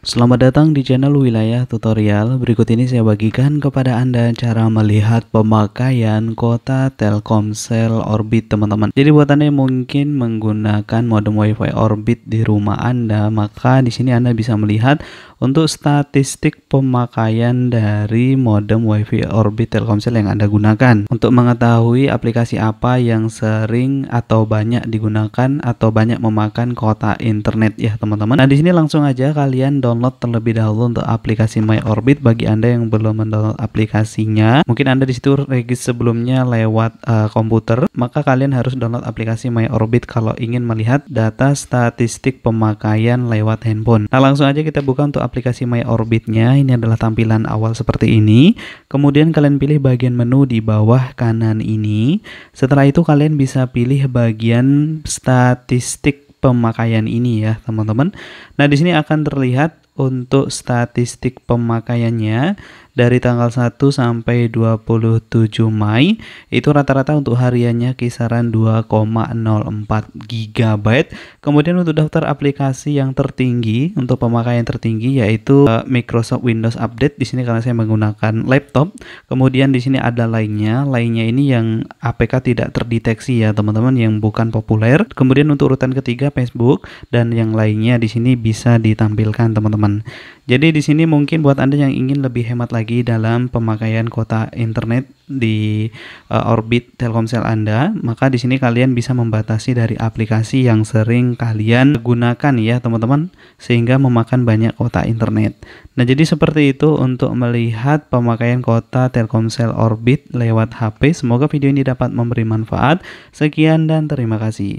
Selamat datang di channel Wilayah Tutorial. Berikut ini saya bagikan kepada Anda cara melihat pemakaian kuota Telkomsel Orbit, teman-teman. Jadi buat Anda yang mungkin menggunakan modem WiFi Orbit di rumah Anda, maka di sini Anda bisa melihat untuk statistik pemakaian dari modem WiFi Orbit Telkomsel yang Anda gunakan, untuk mengetahui aplikasi apa yang sering atau banyak digunakan atau banyak memakan kuota internet ya, teman-teman. Nah, di sini langsung aja kalian download terlebih dahulu untuk aplikasi My Orbit. Bagi Anda yang belum mendownload aplikasinya, mungkin Anda di situ registrasi sebelumnya lewat komputer, maka kalian harus download aplikasi My Orbit kalau ingin melihat data statistik pemakaian lewat handphone. Nah, langsung aja kita buka untuk aplikasi My Orbitnya. Ini adalah tampilan awal seperti ini. Kemudian kalian pilih bagian menu di bawah kanan ini. Setelah itu kalian bisa pilih bagian statistik pemakaian ini ya, teman-teman. Nah, di sini akan terlihat untuk statistik pemakaiannya dari tanggal 1 sampai 27 Mei. Itu rata-rata untuk hariannya kisaran 2,04 GB. Kemudian untuk daftar aplikasi yang tertinggi untuk pemakaian tertinggi yaitu Microsoft Windows Update. Di sini karena saya menggunakan laptop. Kemudian di sini ada lainnya ini yang APK tidak terdeteksi ya, teman-teman, yang bukan populer. Kemudian untuk urutan ketiga Facebook, dan yang lainnya di sini bisa ditampilkan, teman-teman. Jadi di sini mungkin buat Anda yang ingin lebih hemat lagi dalam pemakaian kuota internet di Orbit Telkomsel Anda, maka di sini kalian bisa membatasi dari aplikasi yang sering kalian gunakan ya, teman-teman, sehingga memakan banyak kuota internet. Nah, jadi seperti itu untuk melihat pemakaian kuota Telkomsel Orbit lewat HP. Semoga video ini dapat memberi manfaat. Sekian dan terima kasih.